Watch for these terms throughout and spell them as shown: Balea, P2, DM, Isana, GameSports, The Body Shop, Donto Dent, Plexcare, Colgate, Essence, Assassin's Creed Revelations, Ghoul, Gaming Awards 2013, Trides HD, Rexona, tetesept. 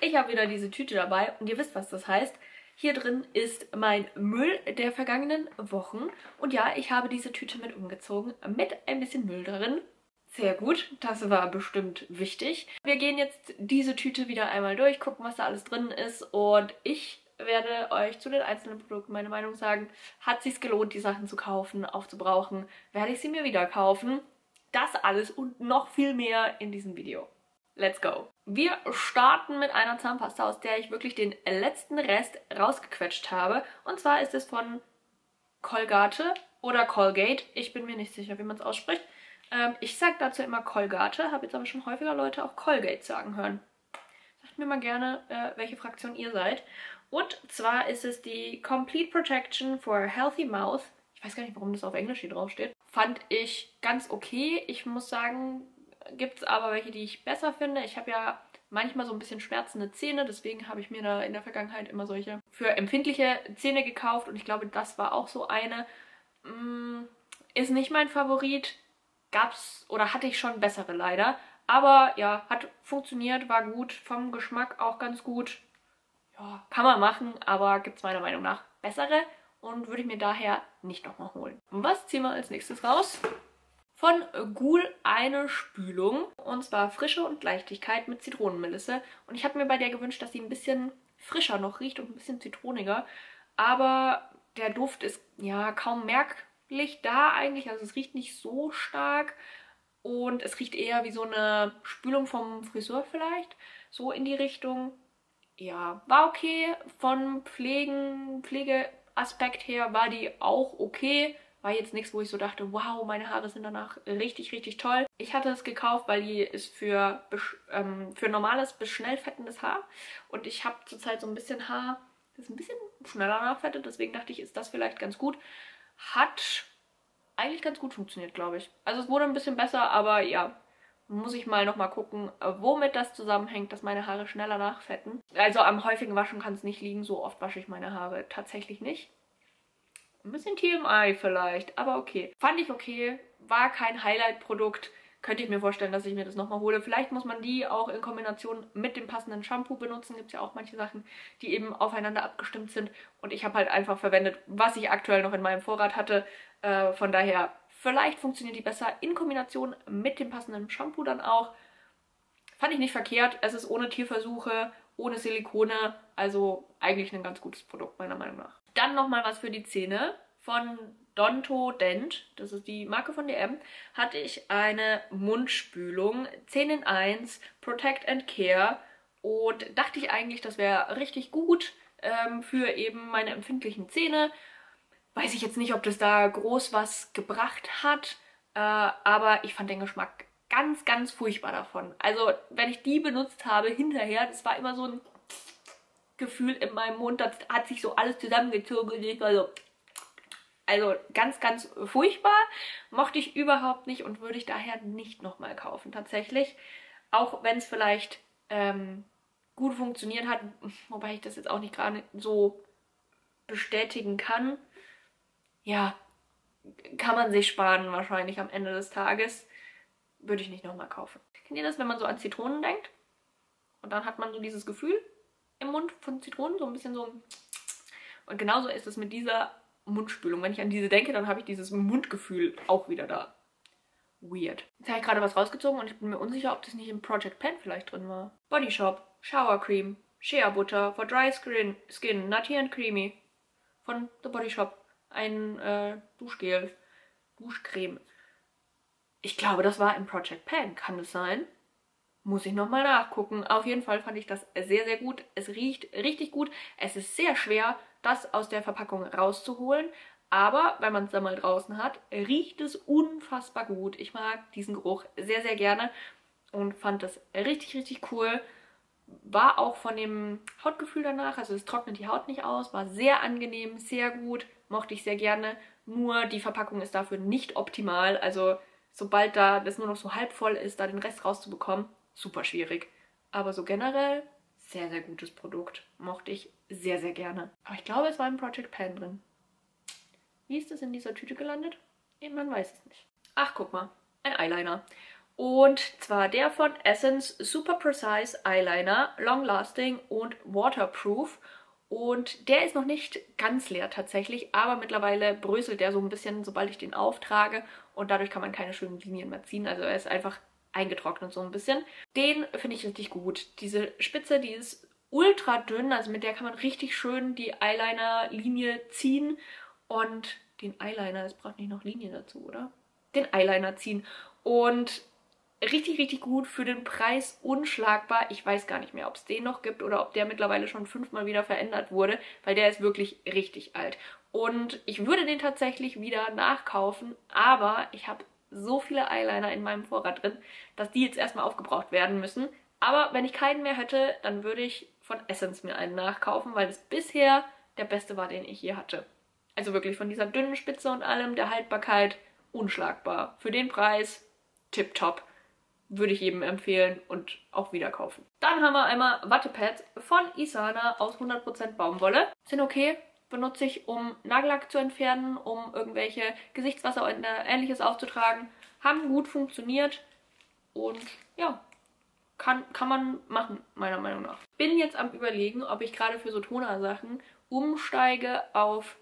Ich habe wieder diese Tüte dabei und ihr wisst, was das heißt. Hier drin ist mein Müll der vergangenen Wochen. Und ja, ich habe diese Tüte mit umgezogen, mit ein bisschen Müll drin. Sehr gut, das war bestimmt wichtig. Wir gehen jetzt diese Tüte wieder einmal durch, gucken, was da alles drin ist. Und ich werde euch zu den einzelnen Produkten meine Meinung sagen. Hat es sich gelohnt, die Sachen zu kaufen, aufzubrauchen? Werde ich sie mir wieder kaufen? Das alles und noch viel mehr in diesem Video. Let's go! Wir starten mit einer Zahnpasta, aus der ich wirklich den letzten Rest rausgequetscht habe. Und zwar ist es von Colgate oder Colgate. Ich bin mir nicht sicher, wie man es ausspricht. Ich sage dazu immer Colgate, habe jetzt aber schon häufiger Leute auch Colgate sagen hören. Sagt mir mal gerne, welche Fraktion ihr seid. Und zwar ist es die Complete Protection for Healthy Mouth. Ich weiß gar nicht, warum das auf Englisch hier draufsteht. Fand ich ganz okay. Ich muss sagen, gibt es aber welche, die ich besser finde. Ich habe ja manchmal so ein bisschen schmerzende Zähne, deswegen habe ich mir da in der Vergangenheit immer solche für empfindliche Zähne gekauft und ich glaube, das war auch so eine. Ist nicht mein Favorit. Gab's oder hatte ich schon bessere leider. Aber ja, hat funktioniert, war gut, vom Geschmack auch ganz gut. Ja, kann man machen, aber gibt es meiner Meinung nach bessere und würde ich mir daher nicht nochmal holen. Was ziehen wir als nächstes raus? Von Ghoul eine Spülung, und zwar Frische und Leichtigkeit mit Zitronenmelisse. Und ich habe mir bei der gewünscht, dass sie ein bisschen frischer noch riecht und ein bisschen zitroniger. Aber der Duft ist ja kaum merklich da eigentlich, also es riecht nicht so stark. Und es riecht eher wie so eine Spülung vom Friseur vielleicht, so in die Richtung. Ja, war okay. Von Pflegeaspekt her war die auch okay. War jetzt nichts, wo ich so dachte, wow, meine Haare sind danach richtig, richtig toll. Ich hatte es gekauft, weil die ist für normales bis schnell fettendes Haar. Und ich habe zurzeit so ein bisschen Haar, das ein bisschen schneller nachfettet. Deswegen dachte ich, ist das vielleicht ganz gut. Hat eigentlich ganz gut funktioniert, glaube ich. Also es wurde ein bisschen besser, aber ja, muss ich mal nochmal gucken, womit das zusammenhängt, dass meine Haare schneller nachfetten. Also am häufigen Waschen kann es nicht liegen. So oft wasche ich meine Haare tatsächlich nicht. Ein bisschen TMI vielleicht, aber okay. Fand ich okay, war kein Highlight-Produkt. Könnte ich mir vorstellen, dass ich mir das nochmal hole. Vielleicht muss man die auch in Kombination mit dem passenden Shampoo benutzen. Gibt es ja auch manche Sachen, die eben aufeinander abgestimmt sind. Und ich habe halt einfach verwendet, was ich aktuell noch in meinem Vorrat hatte. Von daher, vielleicht funktioniert die besser in Kombination mit dem passenden Shampoo dann auch. Fand ich nicht verkehrt. Es ist ohne Tierversuche, ohne Silikone. Also eigentlich ein ganz gutes Produkt meiner Meinung nach. Dann nochmal was für die Zähne von Donto Dent, das ist die Marke von DM, hatte ich eine Mundspülung, 10 in 1, Protect and Care, und dachte ich eigentlich, das wäre richtig gut für eben meine empfindlichen Zähne. Weiß ich jetzt nicht, ob das da groß was gebracht hat, aber ich fand den Geschmack ganz, ganz furchtbar davon. Also wenn ich die benutzt habe hinterher, das war immer so ein Gefühl in meinem Mund, das hat sich so alles zusammengezogen. Also ganz, ganz furchtbar. Mochte ich überhaupt nicht und würde ich daher nicht nochmal kaufen tatsächlich. Auch wenn es vielleicht gut funktioniert hat, wobei ich das jetzt auch nicht gerade so bestätigen kann. Ja, kann man sich sparen wahrscheinlich am Ende des Tages. Würde ich nicht nochmal kaufen. Kennt ihr das, wenn man so an Zitronen denkt? Und dann hat man so dieses Gefühl im Mund von Zitronen, so ein bisschen so. Und genauso ist es mit dieser Mundspülung. Wenn ich an diese denke, dann habe ich dieses Mundgefühl auch wieder da. Weird. Jetzt habe ich gerade was rausgezogen und ich bin mir unsicher, ob das nicht im Project Pan vielleicht drin war. Body Shop, Shower Cream, Shea Butter for Dry Skin, Nutty and Creamy von The Body Shop. Ein Duschgel, Duschcreme. Ich glaube, das war im Project Pan. Kann das sein? Muss ich nochmal nachgucken. Auf jeden Fall fand ich das sehr, sehr gut. Es riecht richtig gut. Es ist sehr schwer, das aus der Verpackung rauszuholen. Aber wenn man es dann mal draußen hat, riecht es unfassbar gut. Ich mag diesen Geruch sehr, sehr gerne und fand das richtig, richtig cool. War auch von dem Hautgefühl danach, also es trocknet die Haut nicht aus. War sehr angenehm, sehr gut. Mochte ich sehr gerne. Nur die Verpackung ist dafür nicht optimal. Also sobald da das nur noch so halb voll ist, da den Rest rauszubekommen, super schwierig. Aber so generell, sehr, sehr gutes Produkt. Mochte ich sehr, sehr gerne. Aber ich glaube, es war im Project Pan drin. Wie ist es in dieser Tüte gelandet? Man weiß es nicht. Ach, guck mal. Ein Eyeliner. Und zwar der von Essence Super Precise Eyeliner, Long Lasting und Waterproof. Und der ist noch nicht ganz leer tatsächlich, aber mittlerweile bröselt der so ein bisschen, sobald ich den auftrage. Und dadurch kann man keine schönen Linien mehr ziehen. Also er ist einfach eingetrocknet so ein bisschen. Den finde ich richtig gut. Diese Spitze, die ist ultra dünn, also mit der kann man richtig schön die Eyeliner-Linie ziehen. Und den Eyeliner, es braucht nicht noch Linien dazu, oder? Den Eyeliner ziehen. Und richtig, richtig gut, für den Preis unschlagbar. Ich weiß gar nicht mehr, ob es den noch gibt oder ob der mittlerweile schon 5-mal wieder verändert wurde, weil der ist wirklich richtig alt. Und ich würde den tatsächlich wieder nachkaufen, aber ich habe so viele Eyeliner in meinem Vorrat drin, dass die jetzt erstmal aufgebraucht werden müssen. Aber wenn ich keinen mehr hätte, dann würde ich von Essence mir einen nachkaufen, weil es bisher der beste war, den ich je hatte. Also wirklich von dieser dünnen Spitze und allem, der Haltbarkeit, unschlagbar. Für den Preis tipptopp. Würde ich jedem empfehlen und auch wieder kaufen. Dann haben wir einmal Wattepads von Isana aus 100% Baumwolle. Sind okay, benutze ich, um Nagellack zu entfernen, um irgendwelche Gesichtswasser und Ähnliches aufzutragen. Haben gut funktioniert und ja, kann man machen, meiner Meinung nach. Bin jetzt am Überlegen, ob ich gerade für so Toner-Sachen umsteige auf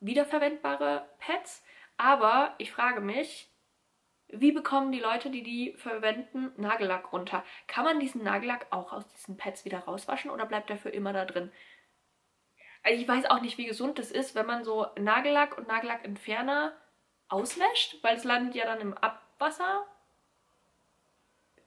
wiederverwendbare Pads. Aber ich frage mich, wie bekommen die Leute, die verwenden, Nagellack runter? Kann man diesen Nagellack auch aus diesen Pads wieder rauswaschen oder bleibt der für immer da drin? Also ich weiß auch nicht, wie gesund das ist, wenn man so Nagellack und Nagellackentferner auswäscht, weil es landet ja dann im Abwasser.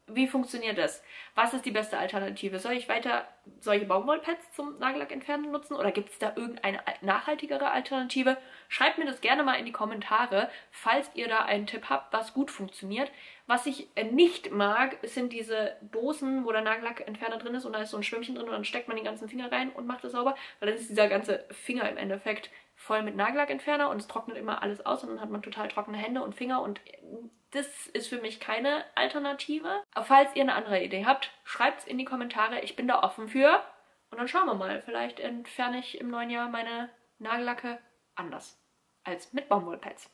Wie funktioniert das? Was ist die beste Alternative? Soll ich weiter solche Baumwollpads zum Nagellackentfernen nutzen oder gibt es da irgendeine nachhaltigere Alternative? Schreibt mir das gerne mal in die Kommentare, falls ihr da einen Tipp habt, was gut funktioniert. Was ich nicht mag, sind diese Dosen, wo der Nagellackentferner drin ist und da ist so ein Schwämmchen drin und dann steckt man den ganzen Finger rein und macht es sauber, weil dann ist dieser ganze Finger im Endeffekt voll mit Nagellackentferner und es trocknet immer alles aus und dann hat man total trockene Hände und Finger und das ist für mich keine Alternative. Aber falls ihr eine andere Idee habt, schreibt es in die Kommentare. Ich bin da offen für. Und dann schauen wir mal. Vielleicht entferne ich im neuen Jahr meine Nagellacke anders als mit Baumwollpads.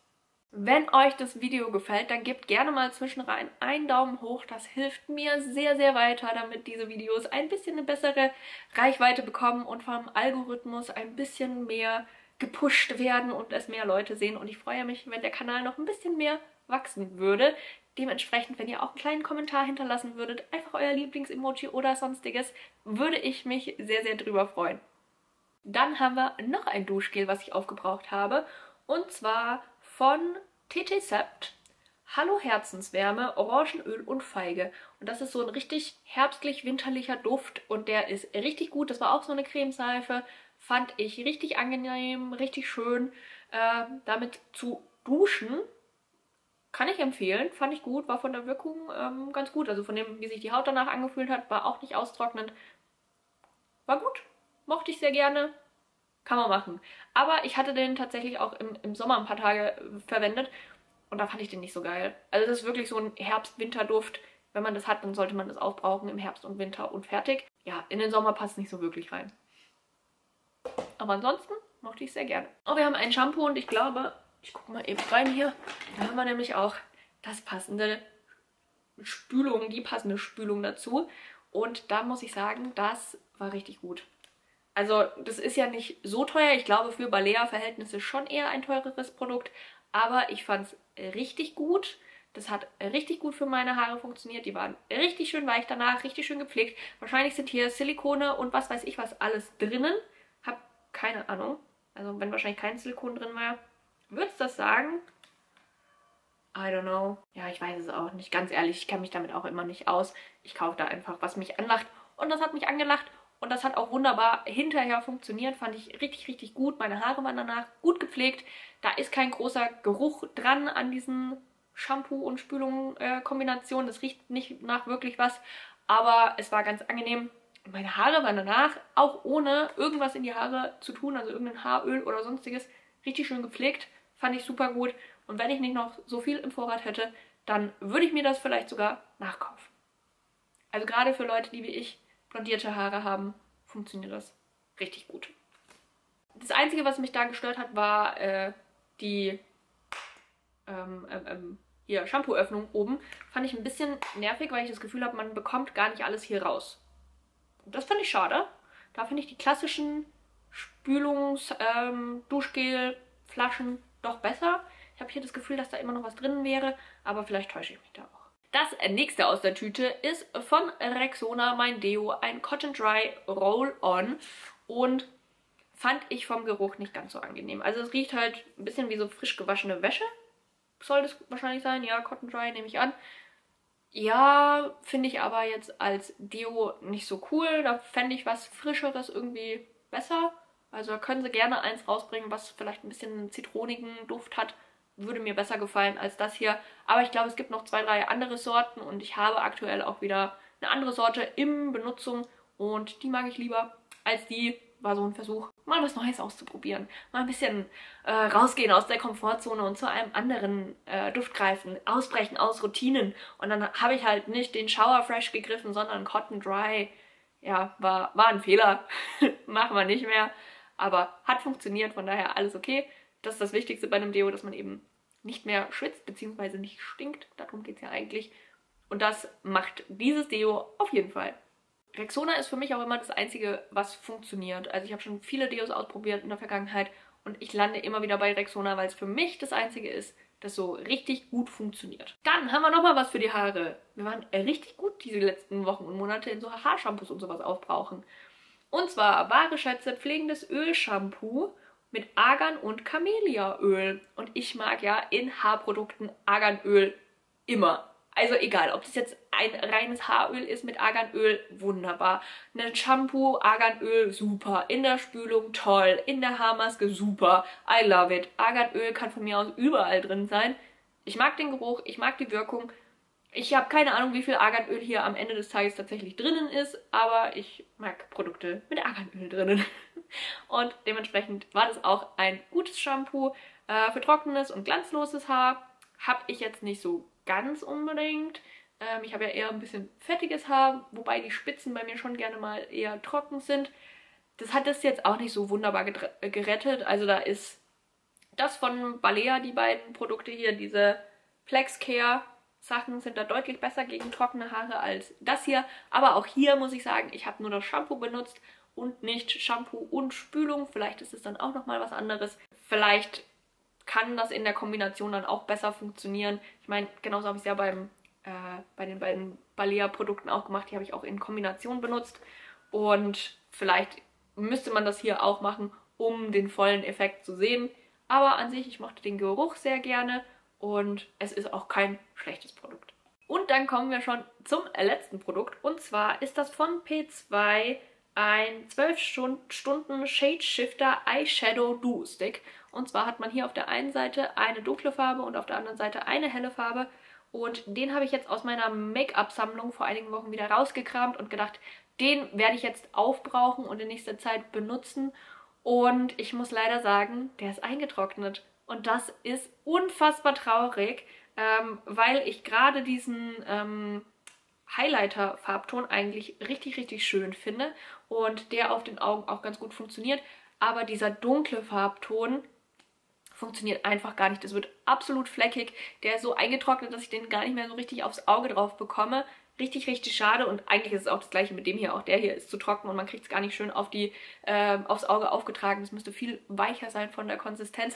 Wenn euch das Video gefällt, dann gebt gerne mal zwischenrein einen Daumen hoch. Das hilft mir sehr, sehr weiter, damit diese Videos ein bisschen eine bessere Reichweite bekommen und vom Algorithmus ein bisschen mehr gepusht werden und es mehr Leute sehen. Und ich freue mich, wenn der Kanal noch ein bisschen mehr wachsen würde. Dementsprechend, wenn ihr auch einen kleinen Kommentar hinterlassen würdet, einfach euer Lieblingsemoji oder sonstiges, würde ich mich sehr, sehr drüber freuen. Dann haben wir noch ein Duschgel, was ich aufgebraucht habe. Und zwar von tetesept. Hallo Herzenswärme, Orangenöl und Feige. Und das ist so ein richtig herbstlich-winterlicher Duft und der ist richtig gut. Das war auch so eine Cremeseife. Fand ich richtig angenehm, richtig schön, damit zu duschen. Kann ich empfehlen, fand ich gut, war von der Wirkung ganz gut. Also von dem, wie sich die Haut danach angefühlt hat, war auch nicht austrocknend. War gut, mochte ich sehr gerne, kann man machen. Aber ich hatte den tatsächlich auch im Sommer ein paar Tage verwendet und da fand ich den nicht so geil. Also das ist wirklich so ein Herbst-Winter-Duft. Wenn man das hat, dann sollte man das aufbrauchen im Herbst und Winter und fertig. Ja, in den Sommer passt es nicht so wirklich rein. Aber ansonsten mochte ich sehr gerne. Oh, wir haben ein Shampoo und ich glaube... Ich gucke mal eben rein hier. Da haben wir nämlich auch das passende Spülung, die passende Spülung dazu. Und da muss ich sagen, das war richtig gut. Also das ist ja nicht so teuer. Ich glaube für Balea-Verhältnisse schon eher ein teureres Produkt. Aber ich fand es richtig gut. Das hat richtig gut für meine Haare funktioniert. Die waren richtig schön weich danach, richtig schön gepflegt. Wahrscheinlich sind hier Silikone und was weiß ich was alles drinnen. Hab keine Ahnung. Also wenn wahrscheinlich kein Silikon drin war. Würdest du das sagen? I don't know. Ja, ich weiß es auch nicht. Ganz ehrlich, ich kenne mich damit auch immer nicht aus. Ich kaufe da einfach, was mich anlacht. Und das hat mich angelacht. Und das hat auch wunderbar hinterher funktioniert. Fand ich richtig, richtig gut. Meine Haare waren danach gut gepflegt. Da ist kein großer Geruch dran an diesen Shampoo- und Spülung-Kombinationen. Das riecht nicht nach wirklich was. Aber es war ganz angenehm. Meine Haare waren danach, auch ohne irgendwas in die Haare zu tun, also irgendein Haaröl oder sonstiges, richtig schön gepflegt. Fand ich super gut. Und wenn ich nicht noch so viel im Vorrat hätte, dann würde ich mir das vielleicht sogar nachkaufen. Also gerade für Leute, die wie ich blondierte Haare haben, funktioniert das richtig gut. Das Einzige, was mich da gestört hat, war die hier Shampoo-Öffnung oben, fand ich ein bisschen nervig, weil ich das Gefühl habe, man bekommt gar nicht alles hier raus. Und das fand ich schade. Da finde ich die klassischen Spülungs-Duschgel-Flaschen doch besser. Ich habe hier das Gefühl, dass da immer noch was drin wäre, aber vielleicht täusche ich mich da auch. Das nächste aus der Tüte ist von Rexona, mein Deo, ein Cotton Dry Roll-On und fand ich vom Geruch nicht ganz so angenehm. Also es riecht halt ein bisschen wie so frisch gewaschene Wäsche, soll das wahrscheinlich sein. Ja, Cotton Dry nehme ich an. Ja, finde ich aber jetzt als Deo nicht so cool. Da fände ich was Frischeres irgendwie besser. Also da können sie gerne eins rausbringen, was vielleicht ein bisschen einen zitronigen Duft hat. Würde mir besser gefallen als das hier. Aber ich glaube, es gibt noch 2, 3 andere Sorten und ich habe aktuell auch wieder eine andere Sorte in Benutzung und die mag ich lieber als die. War so ein Versuch, mal was Neues auszuprobieren. Mal ein bisschen rausgehen aus der Komfortzone und zu einem anderen Duft greifen. Ausbrechen aus Routinen. Und dann habe ich halt nicht den Shower Fresh gegriffen, sondern Cotton Dry. Ja, war ein Fehler. Machen wir nicht mehr. Aber hat funktioniert, von daher alles okay. Das ist das Wichtigste bei einem Deo, dass man eben nicht mehr schwitzt, beziehungsweise nicht stinkt. Darum geht es ja eigentlich. Und das macht dieses Deo auf jeden Fall. Rexona ist für mich auch immer das Einzige, was funktioniert. Also ich habe schon viele Deos ausprobiert in der Vergangenheit und ich lande immer wieder bei Rexona, weil es für mich das Einzige ist, das so richtig gut funktioniert. Dann haben wir nochmal was für die Haare. Wir waren richtig gut diese letzten Wochen und Monate in so Haarshampoos und sowas aufbrauchen. Und zwar wahre Schätze, pflegendes Ölshampoo mit Argan- und Kameliaöl. Und ich mag ja in Haarprodukten Arganöl immer. Also egal, ob das jetzt ein reines Haaröl ist mit Arganöl, wunderbar. Ein Shampoo, Arganöl, super. In der Spülung, toll. In der Haarmaske, super. I love it. Arganöl kann von mir aus überall drin sein. Ich mag den Geruch, ich mag die Wirkung. Ich habe keine Ahnung, wie viel Arganöl hier am Ende des Tages tatsächlich drinnen ist, aber ich mag Produkte mit Arganöl drinnen. Und dementsprechend war das auch ein gutes Shampoo für trockenes und glanzloses Haar. Habe ich jetzt nicht so ganz unbedingt. Ich habe ja eher ein bisschen fettiges Haar, wobei die Spitzen bei mir schon gerne mal eher trocken sind. Das hat das jetzt auch nicht so wunderbar gerettet. Also da ist das von Balea, die beiden Produkte hier, diese Plexcare Sachen sind da deutlich besser gegen trockene Haare als das hier. Aber auch hier muss ich sagen, ich habe nur das Shampoo benutzt und nicht Shampoo und Spülung. Vielleicht ist es dann auch nochmal was anderes. Vielleicht kann das in der Kombination dann auch besser funktionieren. Ich meine, genauso habe ich es ja bei den beiden Balea-Produkten auch gemacht. Die habe ich auch in Kombination benutzt. Und vielleicht müsste man das hier auch machen, um den vollen Effekt zu sehen. Aber an sich, ich mochte den Geruch sehr gerne und es ist auch kein schlechtes Produkt. Und dann kommen wir schon zum letzten Produkt. Und zwar ist das von P2 ein 12-Stunden Shade Shifter Eyeshadow Duo Stick. Und zwar hat man hier auf der einen Seite eine dunkle Farbe und auf der anderen Seite eine helle Farbe. Und den habe ich jetzt aus meiner Make-up-Sammlung vor einigen Wochen wieder rausgekramt und gedacht, den werde ich jetzt aufbrauchen und in nächster Zeit benutzen. Und ich muss leider sagen, der ist eingetrocknet. Und das ist unfassbar traurig, weil ich gerade diesen Highlighter-Farbton eigentlich richtig, richtig schön finde. Und der auf den Augen auch ganz gut funktioniert. Aber dieser dunkle Farbton funktioniert einfach gar nicht. Das wird absolut fleckig. Der ist so eingetrocknet, dass ich den gar nicht mehr so richtig aufs Auge drauf bekomme. Richtig, richtig schade. Und eigentlich ist es auch das Gleiche mit dem hier. Auch der hier ist zu trocken und man kriegt es gar nicht schön auf die, aufs Auge aufgetragen. Das müsste viel weicher sein von der Konsistenz.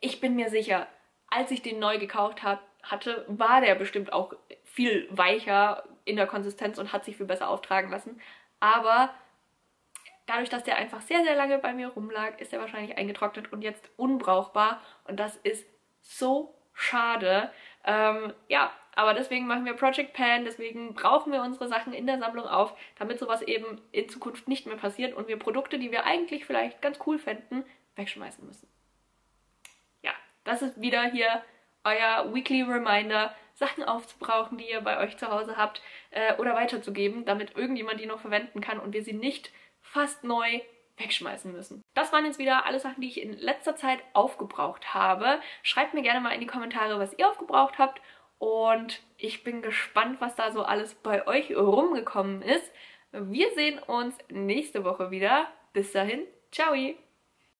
Ich bin mir sicher, als ich den neu gekauft hatte, war der bestimmt auch viel weicher in der Konsistenz und hat sich viel besser auftragen lassen. Aber dadurch, dass der einfach sehr, sehr lange bei mir rumlag, ist er wahrscheinlich eingetrocknet und jetzt unbrauchbar. Und das ist so schade. Ja, aber deswegen machen wir Project Pan, deswegen brauchen wir unsere Sachen in der Sammlung auf, damit sowas eben in Zukunft nicht mehr passiert und wir Produkte, die wir eigentlich vielleicht ganz cool fänden, wegschmeißen müssen. Ja, das ist wieder hier euer Weekly Reminder, Sachen aufzubrauchen, die ihr bei euch zu Hause habt oder weiterzugeben, damit irgendjemand die noch verwenden kann und wir sie nicht fast neu wegschmeißen müssen. Das waren jetzt wieder alle Sachen, die ich in letzter Zeit aufgebraucht habe. Schreibt mir gerne mal in die Kommentare, was ihr aufgebraucht habt und ich bin gespannt, was da so alles bei euch rumgekommen ist. Wir sehen uns nächste Woche wieder. Bis dahin, ciao!